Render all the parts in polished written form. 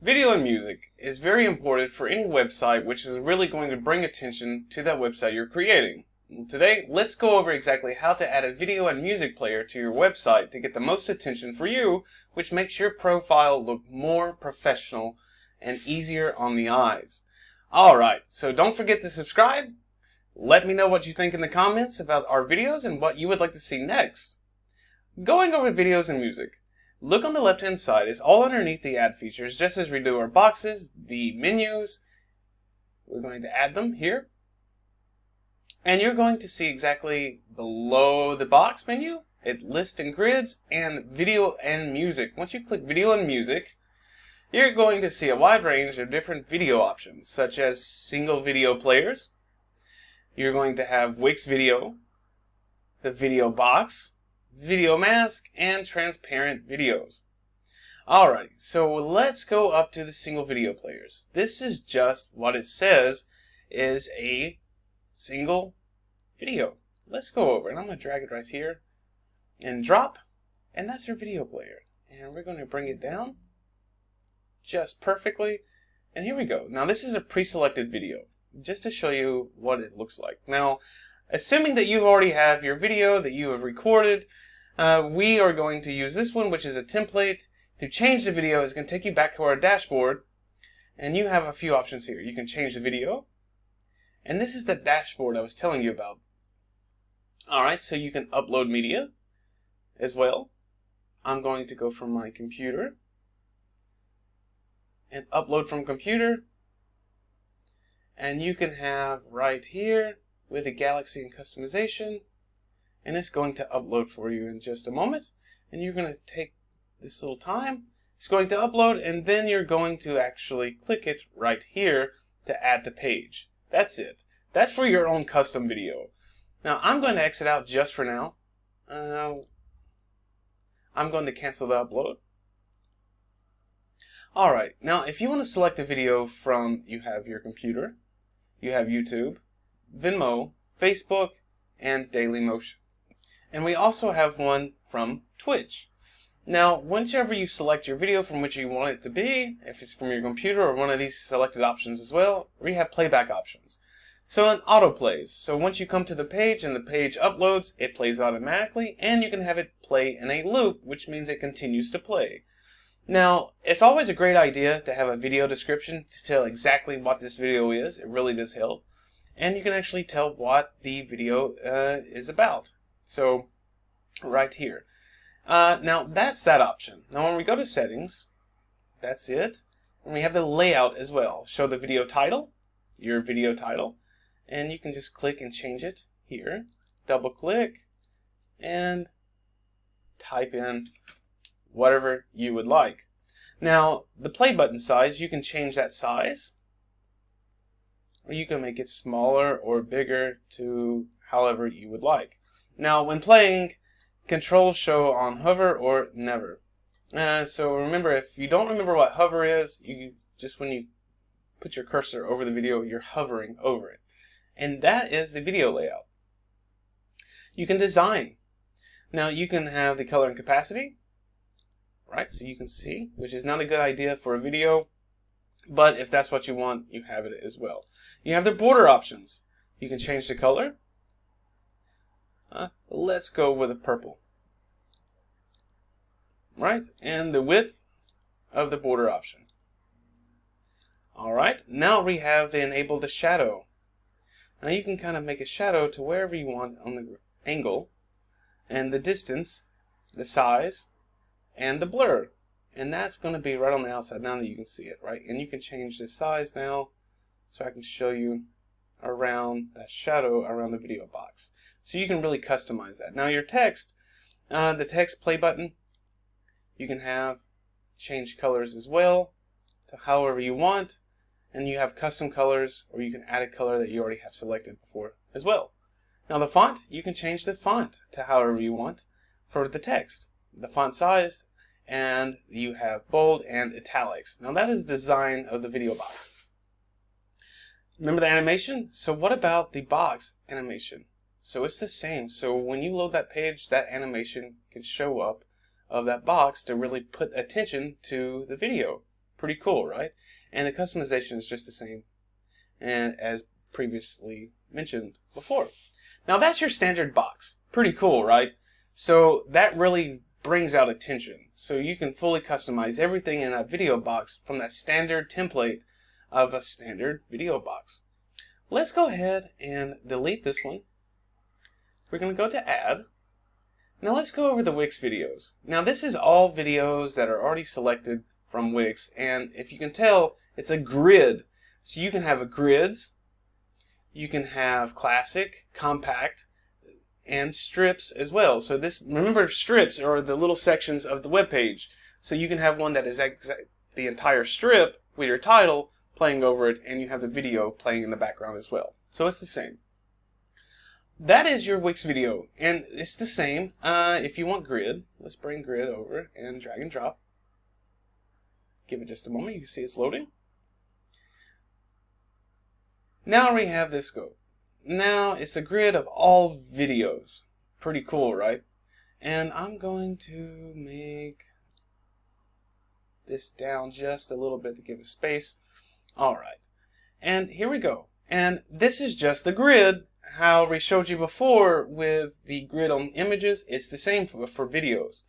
Video and music is very important for any website which is really going to bring attention to that website you're creating. Today, let's go over exactly how to add a video and music player to your website to get the most attention for you, which makes your profile look more professional and easier on the eyes. Alright, so don't forget to subscribe. Let me know what you think in the comments about our videos and what you would like to see next. Going over videos and music. Look on the left-hand side, it's all underneath the add features, just as we do our boxes, the menus. We're going to add them here. And you're going to see exactly below the box menu, it lists and grids, and video and music. Once you click video and music, you're going to see a wide range of different video options, such as single video players. You're going to have Wix video, the video box, video mask, and transparent videos. Alright, so let's go up to the single video players. This is just what it says is a single video. Let's go over, and I'm going to drag it right here and drop, and that's your video player. And we're going to bring it down just perfectly, and here we go. Now this is a pre-selected video, just to show you what it looks like. Now, assuming that you already have your video that you have recorded, we are going to use this one, which is a template. To change the video, it's going to take you back to our dashboard, and you have a few options here. You can change the video, and this is the dashboard I was telling you about. Alright, so you can upload media as well. I'm going to go from my computer and upload from computer, and you can have right here with a galaxy and customization, and it's going to upload for you in just a moment, and you're going to take this little time, it's going to upload, and then you're going to actually click it right here to add to page. That's it. That's for your own custom video. Now I'm going to exit out just for now. I'm going to cancel the upload. Alright, now if you want to select a video from, you have your computer, you have YouTube, Vimeo, Facebook, and Dailymotion. And we also have one from Twitch. Now, whenever you select your video from which you want it to be, if it's from your computer or one of these selected options as well, we have playback options. So it auto-plays. So once you come to the page and the page uploads, it plays automatically, and you can have it play in a loop, which means it continues to play. Now, it's always a great idea to have a video description to tell exactly what this video is. It really does help. And you can actually tell what the video is about. So, right here. Now, that's that option. Now, when we go to settings, that's it. And we have the layout as well. Show the video title, your video title. And you can just click and change it here. Double click and type in whatever you would like. Now, the play button size, you can change that size. Or you can make it smaller or bigger to however you would like. Now when playing, control show on hover or never. So remember, if you don't remember what hover is, you just, when you put your cursor over the video, you're hovering over it. And that is the video layout. You can design. Now you can have the color and opacity, right? So you can see, which is not a good idea for a video, but if that's what you want, you have it as well. You have the border options. You can change the color. Let's go with a purple. Right? And the width of the border option. Alright, now we have the enable the shadow. Now you can kind of make a shadow to wherever you want on the angle, and the distance, the size, and the blur. And that's going to be right on the outside now that you can see it, right? And you can change the size now, so I can show you around that shadow around the video box. So you can really customize that. Now your text, the text play button, you can have change colors as well to however you want, and you have custom colors, or you can add a color that you already have selected before as well. Now the font, you can change the font to however you want for the text, the font size, and you have bold and italics. Now that is design of the video box. Remember the animation? So what about the box animation? So it's the same. So when you load that page, that animation can show up of that box to really put attention to the video. Pretty cool, right? And the customization is just the same and as previously mentioned before. Now that's your standard box. Pretty cool, right? So that really brings out attention. So you can fully customize everything in that video box from that standard template of a standard video box. Let's go ahead and delete this one. We're going to go to add. Now let's go over the Wix videos. Now this is all videos that are already selected from Wix, and if you can tell, it's a grid. So you can have a grids, you can have classic, compact, and strips as well. So this, remember, strips are the little sections of the web page. So you can have one that is the entire strip with your title playing over it, and you have the video playing in the background as well. So it's the same. That is your Wix video, and it's the same. If you want grid, let's bring grid over and drag and drop. Give it just a moment. You can see it's loading. Now we have this go. Now it's a grid of all videos. Pretty cool, right? And I'm going to make this down just a little bit to give it space. All right. And here we go. And this is just the grid. How we showed you before with the grid on images, it's the same for videos.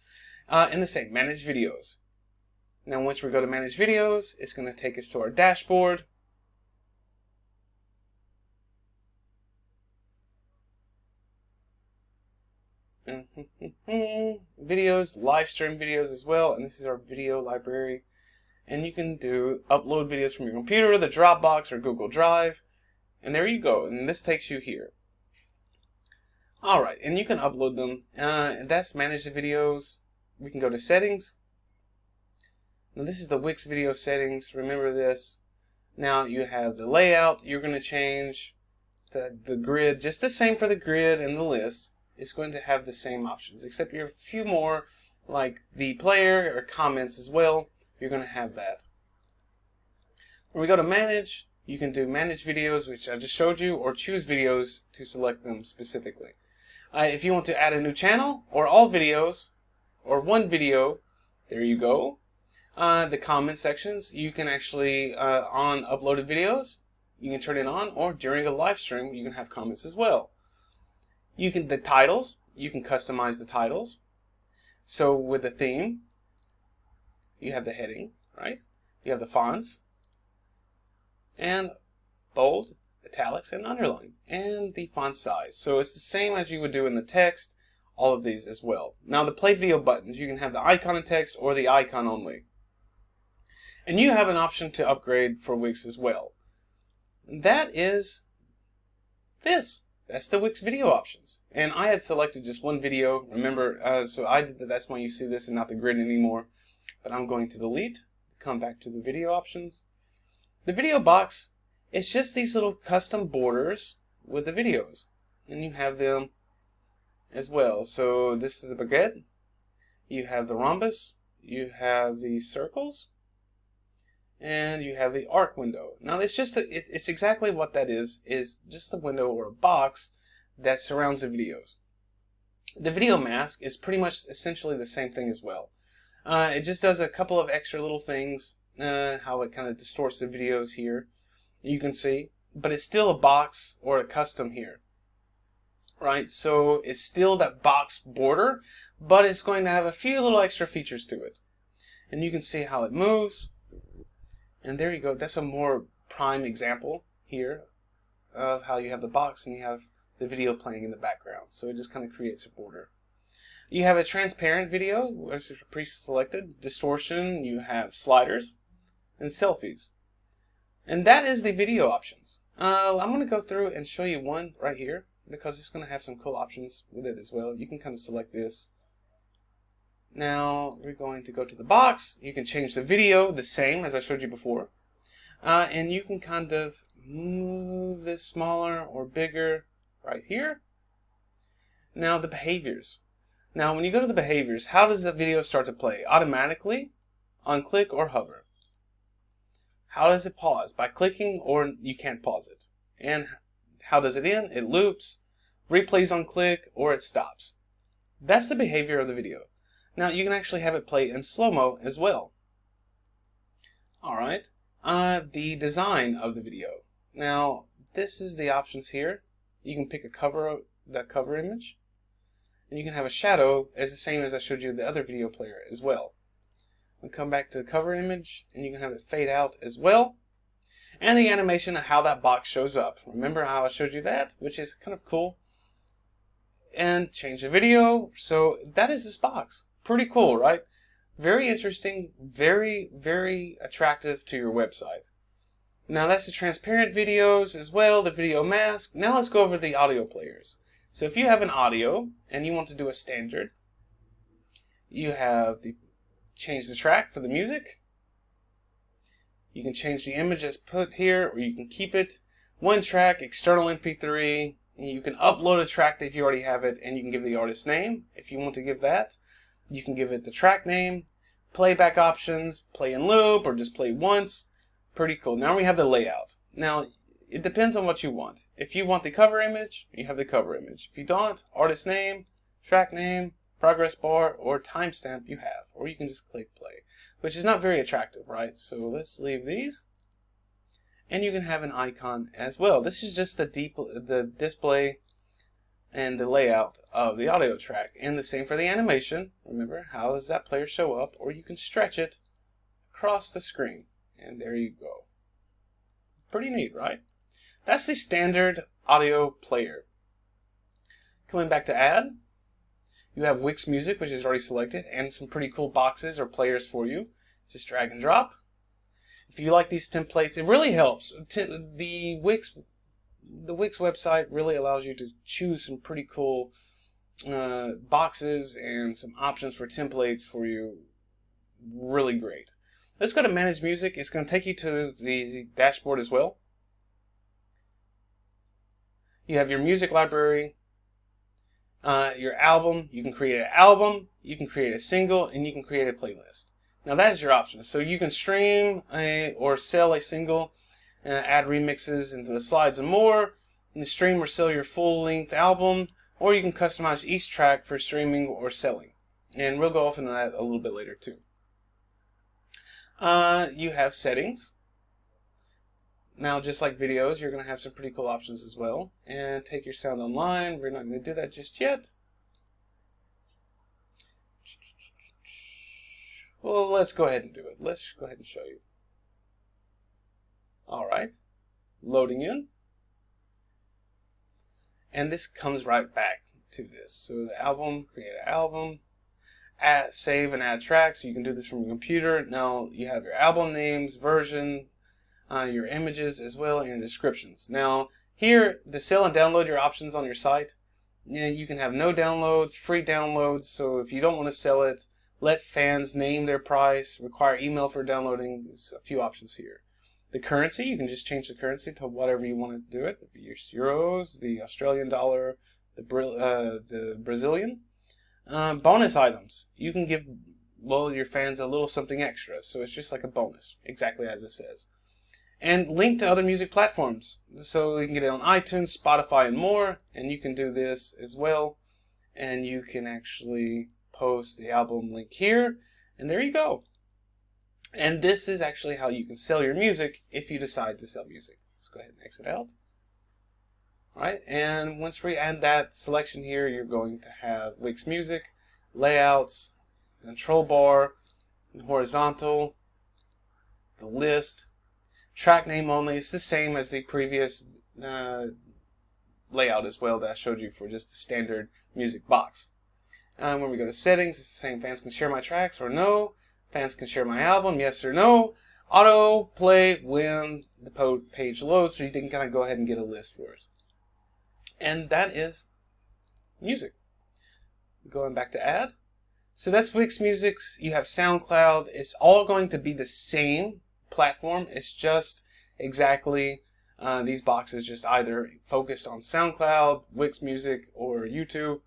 And the same, manage videos. Now once we go to manage videos, it's going to take us to our dashboard. Videos, live stream videos as well, and this is our video library. And you can do upload videos from your computer, the Dropbox, or Google Drive. And there you go, and this takes you here. Alright, and you can upload them. That's manage the videos. We can go to settings. Now this is the Wix video settings, remember this. Now you have the layout, you're going to change the grid, just the same for the grid and the list. It's going to have the same options, except you have a few more, like the player or comments as well. You're going to have that. When we go to manage, you can do manage videos, which I just showed you, or choose videos to select them specifically. If you want to add a new channel, or all videos, or one video, there you go. The comment sections, you can actually, on uploaded videos, you can turn it on, or during a live stream, you can have comments as well. You can, the titles, you can customize the titles. So with the theme, you have the heading, right? You have the fonts, and bold, italics, and underline, and the font size. So it's the same as you would do in the text, all of these as well. Now the play video buttons, you can have the icon and text or the icon only. And you have an option to upgrade for Wix as well. And that is this. That's the Wix video options. And I had selected just one video, remember, so I did that. That's why you see this and not the grid anymore. But I'm going to delete, come back to the video options. The video box, it's just these little custom borders with the videos, and you have them as well. So this is the baguette, you have the rhombus, you have the circles, and you have the arc window. Now it's just it's exactly what that is just a window or a box that surrounds the videos. The video mask is pretty much essentially the same thing as well. It just does a couple of extra little things. How it kind of distorts the videos here, you can see, but it's still a box or a custom here, right? So it's still that box border, but it's going to have a few little extra features to it, and you can see how it moves. And there you go. That's a more prime example here of how you have the box and you have the video playing in the background. So it just kind of creates a border. You have a transparent video, which is pre-selected, distortion, you have sliders, and selfies. And that is the video options. I'm going to go through and show you one right here because it's going to have some cool options with it as well. You can kind of select this. Now we're going to go to the box. You can change the video the same as I showed you before. And you can kind of move this smaller or bigger right here. Now the behaviors. Now when you go to the behaviors, how does the video start to play? Automatically on click or hover. How does it pause? By clicking, or you can't pause it. And how does it end? It loops, replays on click, or it stops. That's the behavior of the video. Now you can actually have it play in slow-mo as well. Alright, the design of the video. Now, this is the options here. You can pick a cover, the cover image, and you can have a shadow as the same as I showed you in the other video player as well. We'll come back to the cover image, and you can have it fade out as well. And the animation of how that box shows up. Remember how I showed you that, which is kind of cool. And change the video. So that is this box. Pretty cool, right? Very interesting, very attractive to your website. Now that's the transparent videos as well, the video mask. Now let's go over the audio players. So if you have an audio and you want to do a standard, you have the change the track for the music. You can change the image as put here, or you can keep it. One track, external MP3. You can upload a track if you already have it, and you can give the artist name if you want to give that. You can give it the track name, playback options, play in loop, or just play once. Pretty cool. Now we have the layout. Now, it depends on what you want. If you want the cover image, you have the cover image. If you don't, artist name, track name, progress bar, or timestamp you have. Or you can just click play, which is not very attractive, right? So let's leave these. And you can have an icon as well. This is just the display and the layout of the audio track, and the same for the animation. Remember, how does that player show up? Or you can stretch it across the screen, and there you go. Pretty neat, right? That's the standard audio player. Coming back to add, you have Wix Music, which is already selected, and some pretty cool boxes or players for you. Just drag and drop. If you like these templates, it really helps. The Wix website really allows you to choose some pretty cool boxes and some options for templates for you. Really great. Let's go to Manage Music. It's going to take you to the dashboard as well. You have your music library, your album. You can create an album, you can create a single, and you can create a playlist. Now that is your option. So you can stream or sell a single, add remixes into the slides and more, and stream or sell your full-length album, or you can customize each track for streaming or selling. And we'll go off into that a little bit later too. You have settings. Now just like videos, you're going to have some pretty cool options as well. And take your sound online. We're not going to do that just yet. Well, let's go ahead and do it. Let's go ahead and show you. Alright, loading in, and this comes right back to this. So the album, create an album, add, save and add tracks. You can do this from your computer. Now you have your album names, version, your images as well, and your descriptions. Now here, the sell and download your options on your site. You can have no downloads, free downloads, so if you don't want to sell it, let fans name their price, require email for downloading. There's a few options here. The currency, you can just change the currency to whatever you want to do it. If it's euros, the Australian dollar, the Brazilian. Bonus items. You can give your fans a little something extra. So it's just like a bonus, exactly as it says. And link to other music platforms. So you can get it on iTunes, Spotify, and more. And you can do this as well. And you can actually post the album link here. And there you go. And this is actually how you can sell your music if you decide to sell music. Let's go ahead and exit out. Alright, and once we add that selection here, you're going to have Wix Music, layouts, control bar, horizontal, the list, track name only. It's the same as the previous layout as well that I showed you for just the standard music box. When we go to settings, it's the same. Fans can share my tracks or no. Fans can share my album, yes or no. Auto play when the page loads, so you can kind of go ahead and get a list for it. And that is music. Going back to add. So that's Wix Music. You have SoundCloud. It's all going to be the same platform. It's just exactly these boxes, just either focused on SoundCloud, Wix Music, or YouTube.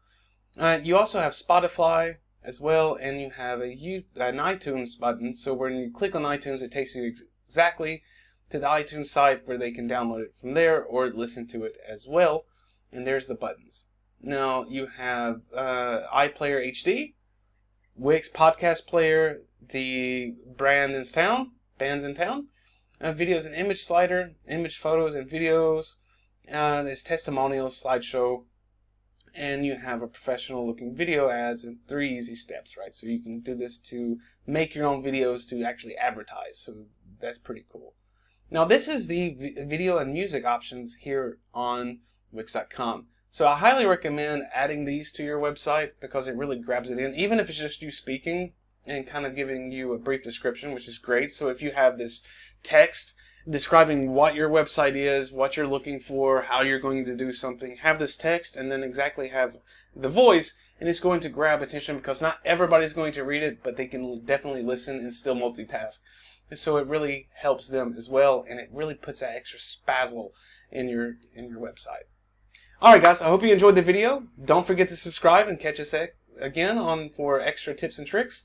You also have Spotify as well, and you have an iTunes button, so when you click on iTunes, it takes you exactly to the iTunes site where they can download it from there or listen to it as well, and there's the buttons. Now you have iPlayer HD, Wix Podcast Player, the Bandsintown, Bandsintown. Videos and image slider, image photos and videos. There's testimonials, slideshow, and you have a professional looking video ads in 3 easy steps, right? So you can do this to make your own videos to actually advertise. So that's pretty cool. Now this is the video and music options here on Wix.com. So I highly recommend adding these to your website because it really grabs it in, even if it's just you speaking and kind of giving you a brief description, which is great. So if you have this text describing what your website is, what you're looking for, how you're going to do something, have this text and then exactly have the voice, and it's going to grab attention because not everybody's going to read it, but they can definitely listen and still multitask. And so it really helps them as well, and it really puts that extra spazzle in your website. Alright guys, I hope you enjoyed the video. Don't forget to subscribe and catch us again for extra tips and tricks.